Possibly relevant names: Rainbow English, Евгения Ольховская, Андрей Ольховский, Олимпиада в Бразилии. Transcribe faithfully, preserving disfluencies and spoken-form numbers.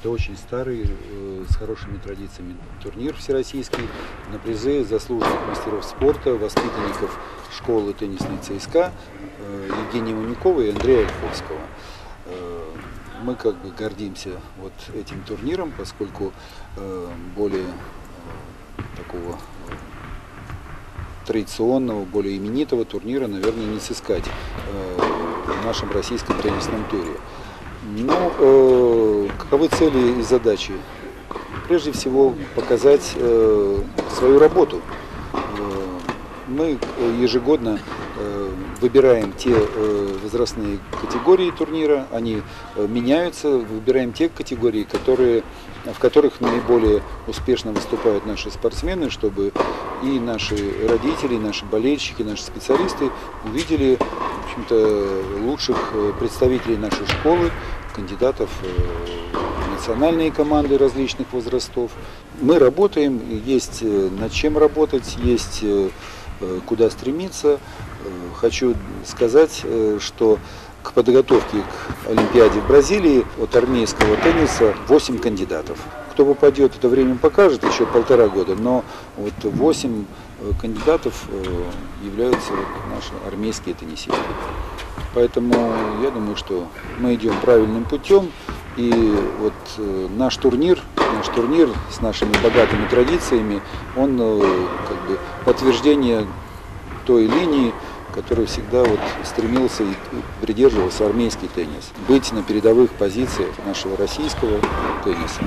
Это очень старый, с хорошими традициями турнир всероссийский на призы заслуженных мастеров спорта, воспитанников школы теннисной ЦСКА Евгении Ольховской и Андрея Ольховского. Мы как бы гордимся вот этим турниром, поскольку более такого традиционного, более именитого турнира, наверное, не сыскать в нашем российском теннисном туре. Ну, э, каковы цели и задачи? Прежде всего, показать э, свою работу. Э, мы ежегодно э, выбираем те э, возрастные категории турнира, они э, меняются, выбираем те категории, которые, в которых наиболее успешно выступают наши спортсмены, чтобы и наши родители, и наши болельщики, и наши специалисты увидели, в общем-то, лучших представителей нашей школы, кандидатов в национальные команды различных возрастов. Мы работаем, есть над чем работать, есть куда стремиться. Хочу сказать, что к подготовке к Олимпиаде в Бразилии от армейского тенниса восемь кандидатов. Кто попадет, это время покажет, еще полтора года, но вот восемь кандидатов являются наши армейские теннисисты. Поэтому я думаю, что мы идем правильным путем. И вот наш турнир, наш турнир с нашими богатыми традициями, он как бы подтверждение той линии, который всегда вот стремился и придерживался армейский теннис, быть на передовых позициях нашего российского тенниса.